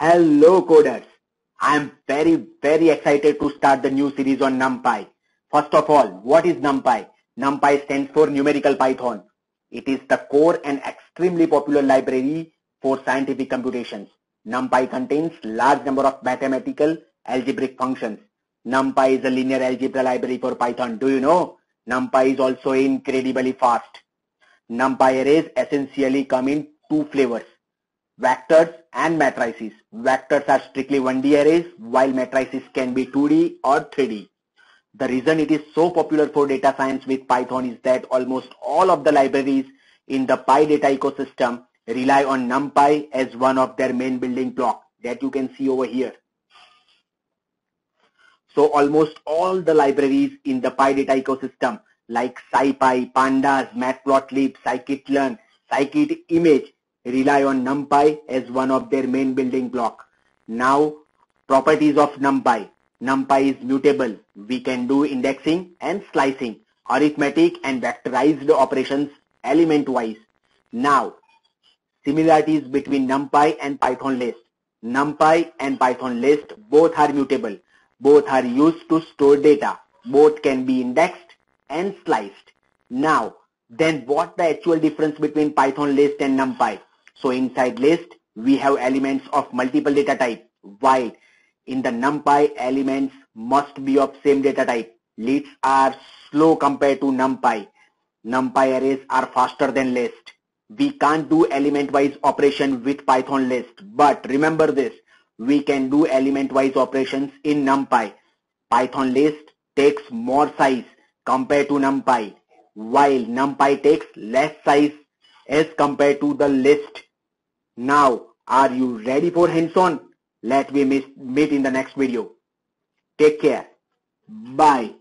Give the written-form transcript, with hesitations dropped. Hello coders, I am very excited to start the new series on NumPy. First of all, what is NumPy? NumPy stands for Numerical Python. It is the core and extremely popular library for scientific computations. NumPy contains large number of mathematical algebraic functions. NumPy is a linear algebra library for Python. Do you know? NumPy is also incredibly fast. NumPy arrays essentially come in two flavors. Vectors and matrices. Vectors are strictly 1D arrays, while matrices can be 2D or 3D. The reason it is so popular for data science with Python is that almost all of the libraries in the PyData ecosystem rely on NumPy as one of their main building block that you can see over here. So almost all the libraries in the PyData ecosystem like SciPy, Pandas, Matplotlib, Scikit-learn, Scikit-image rely on NumPy as one of their main building block. Now, properties of NumPy. NumPy is mutable. We can do indexing and slicing, arithmetic and vectorized operations element-wise. Now, similarities between NumPy and Python list. NumPy and Python list both are mutable. Both are used to store data. Both can be indexed and sliced. Now, then what the actual difference between Python list and NumPy? So inside list, we have elements of multiple data type, while in the NumPy, elements must be of same data type. Lists are slow compared to NumPy. NumPy arrays are faster than list. We can't do element-wise operation with Python list, but remember this, we can do element-wise operations in NumPy. Python list takes more size compared to NumPy, while NumPy takes less size as compared to the list. Now, are you ready for hands-on? Let me meet in the next video. Take care. Bye.